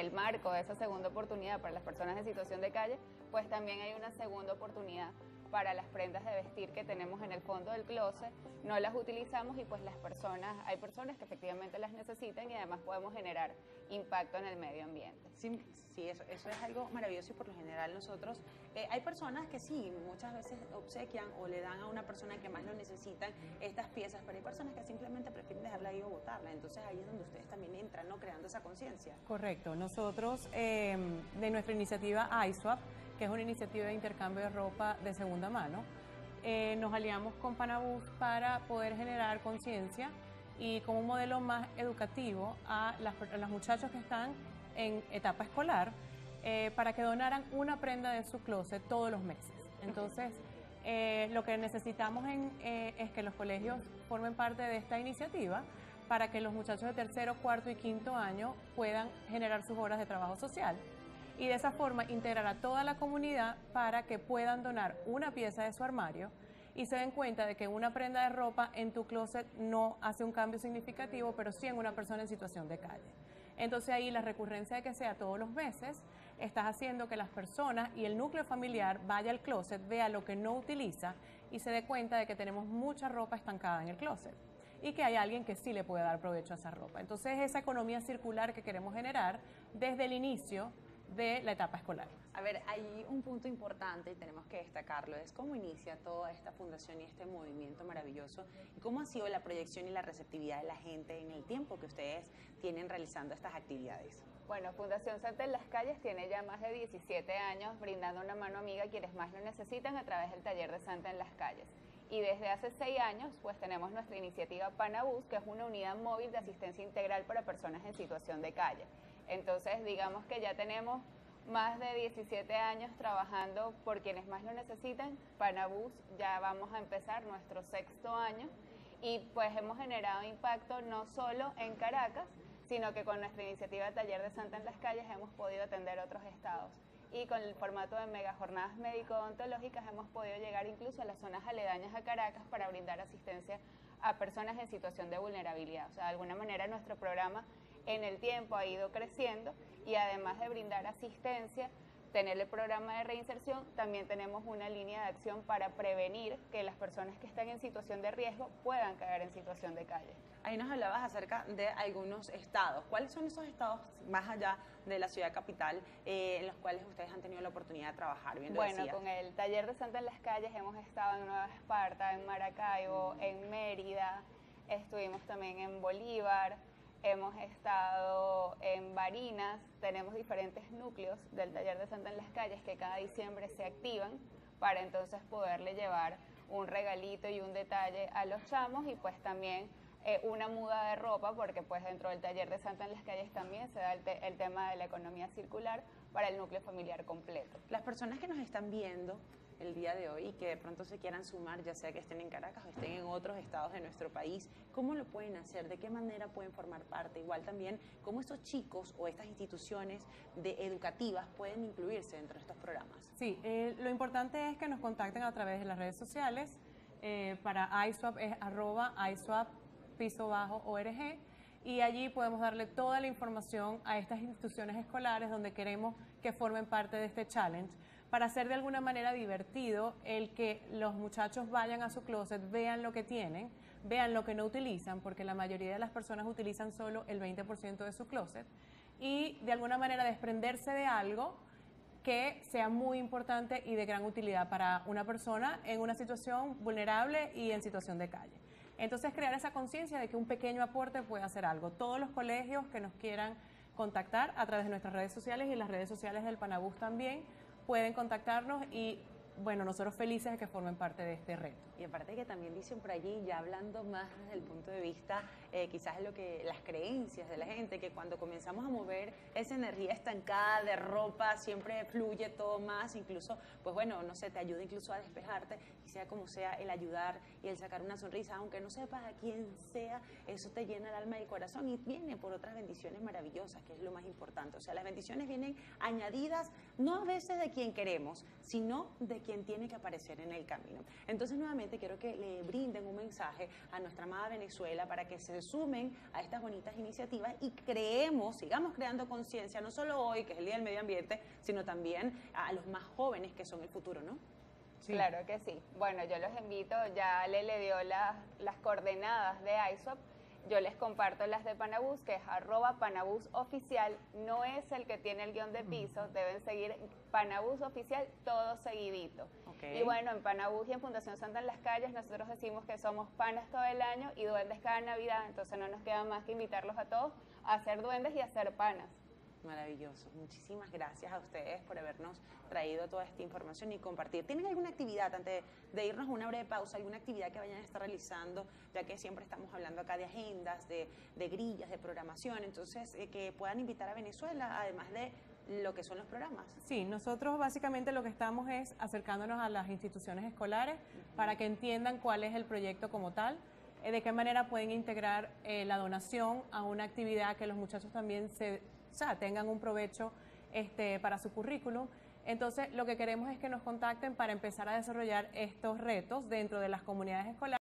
el marco de esa segunda oportunidad para las personas en situación de calle, pues también hay una segunda oportunidad para las prendas de vestir que tenemos en el fondo del closet. No las utilizamos y pues hay personas que efectivamente las necesitan, y además podemos generar impacto en el medio ambiente. Sí, sí, eso es algo maravilloso, y por lo general nosotros, hay personas que sí, muchas veces obsequian o le dan a una persona que más lo necesitan estas piezas, pero hay personas que simplemente prefieren dejarla ahí o botarla, entonces ahí es donde ustedes también entran, ¿no?, creando esa conciencia. Correcto, nosotros de nuestra iniciativa iSwap, que es una iniciativa de intercambio de ropa de segunda mano, nos aliamos con Pana Bus para poder generar conciencia y como un modelo más educativo a los muchachos que están en etapa escolar, para que donaran una prenda de su closet todos los meses. Entonces, lo que necesitamos es que los colegios formen parte de esta iniciativa, para que los muchachos de tercero, cuarto y quinto año puedan generar sus horas de trabajo social, y de esa forma integrar a toda la comunidad para que puedan donar una pieza de su armario y se den cuenta de que una prenda de ropa en tu closet no hace un cambio significativo, pero sí en una persona en situación de calle. Entonces ahí la recurrencia de que sea todos los meses, estás haciendo que las personas y el núcleo familiar vaya al closet, vea lo que no utiliza y se dé cuenta de que tenemos mucha ropa estancada en el closet y que hay alguien que sí le puede dar provecho a esa ropa. Entonces esa economía circular que queremos generar desde el inicio de la etapa escolar. A ver, hay un punto importante y tenemos que destacarlo, es cómo inicia toda esta fundación y este movimiento maravilloso, y cómo ha sido la proyección y la receptividad de la gente en el tiempo que ustedes tienen realizando estas actividades. Bueno, Fundación Santa en las Calles tiene ya más de 17 años brindando una mano amiga a quienes más lo necesitan a través del taller de Santa en las Calles. Y desde hace 6 años pues tenemos nuestra iniciativa Pana Bus, que es una unidad móvil de asistencia integral para personas en situación de calle. Entonces, digamos que ya tenemos más de 17 años trabajando por quienes más lo necesitan. Pana Bus, ya vamos a empezar nuestro 6º año, y pues hemos generado impacto no solo en Caracas, sino que con nuestra iniciativa Taller de Santa en las Calles hemos podido atender otros estados. Y con el formato de mega jornadas médico-odontológicas hemos podido llegar incluso a las zonas aledañas a Caracas para brindar asistencia a personas en situación de vulnerabilidad. O sea, de alguna manera nuestro programa en el tiempo ha ido creciendo, y además de brindar asistencia, tener el programa de reinserción, también tenemos una línea de acción para prevenir que las personas que están en situación de riesgo puedan caer en situación de calle. Ahí nos hablabas acerca de algunos estados. ¿Cuáles son esos estados más allá de la ciudad capital en los cuales ustedes han tenido la oportunidad de trabajar? Bien, bueno, decías, con el taller de Santa en las Calles hemos estado en Nueva Esparta, en Maracaibo, en Mérida, estuvimos también en Bolívar, hemos estado en Barinas. Tenemos diferentes núcleos del taller de Santa en las Calles que cada diciembre se activan para entonces poderle llevar un regalito y un detalle a los chamos, y pues también una muda de ropa, porque pues dentro del taller de Santa en las Calles también se da el tema de la economía circular para el núcleo familiar completo. Las personas que nos están viendo el día de hoy y que de pronto se quieran sumar, ya sea que estén en Caracas o estén en otros estados de nuestro país, ¿cómo lo pueden hacer? ¿De qué manera pueden formar parte? Igual también, ¿cómo estos chicos o estas instituciones educativas pueden incluirse dentro de estos programas? Sí, lo importante es que nos contacten a través de las redes sociales. Para iSwap es @iSwap_org, y allí podemos darle toda la información a estas instituciones escolares donde queremos que formen parte de este challenge, para hacer de alguna manera divertido el que los muchachos vayan a su closet, vean lo que tienen, vean lo que no utilizan, porque la mayoría de las personas utilizan solo el 20% de su closet, y de alguna manera desprenderse de algo que sea muy importante y de gran utilidad para una persona en una situación vulnerable y en situación de calle. Entonces, crear esa conciencia de que un pequeño aporte puede hacer algo. Todos los colegios que nos quieran contactar a través de nuestras redes sociales y las redes sociales del Pana Bus también, pueden contactarnos, y bueno, nosotros felices de que formen parte de este reto. Y aparte que también dicen por allí, ya hablando más desde el punto de vista, quizás lo que las creencias de la gente, que cuando comenzamos a mover esa energía estancada de ropa, siempre fluye todo más, incluso, pues bueno, no sé, te ayuda incluso a despejarte, y sea como sea, el ayudar y el sacar una sonrisa, aunque no sepas a quién sea, eso te llena el alma y el corazón, y viene por otras bendiciones maravillosas, que es lo más importante. O sea, las bendiciones vienen añadidas, no a veces de quien queremos, sino de quien tiene que aparecer en el camino. Entonces, nuevamente, quiero que le brinden un mensaje a nuestra amada Venezuela para que se sumen a estas bonitas iniciativas y creemos, sigamos creando conciencia, no solo hoy, que es el Día del Medio Ambiente, sino también a los más jóvenes que son el futuro, ¿no? Sí. Claro que sí. Bueno, yo los invito, ya le dio las coordenadas de iSwap. Yo les comparto las de Panabus, que es @panabusoficial. No es el que tiene el guión de piso, deben seguir Panabus Oficial todo seguidito. Okay. Y bueno, en Panabus y en Fundación Santa en las Calles nosotros decimos que somos panas todo el año y duendes cada Navidad, entonces no nos queda más que invitarlos a todos a ser duendes y a ser panas. Maravilloso. Muchísimas gracias a ustedes por habernos traído toda esta información y compartir. ¿Tienen alguna actividad, antes de irnos una breve pausa, alguna actividad que vayan a estar realizando, ya que siempre estamos hablando acá de agendas, de grillas, de programación, entonces que puedan invitar a Venezuela, además de lo que son los programas? Sí, nosotros básicamente lo que estamos es acercándonos a las instituciones escolares para que entiendan cuál es el proyecto como tal, de qué manera pueden integrar la donación a una actividad que los muchachos también tengan un provecho para su currículum. Entonces, lo que queremos es que nos contacten para empezar a desarrollar estos retos dentro de las comunidades escolares.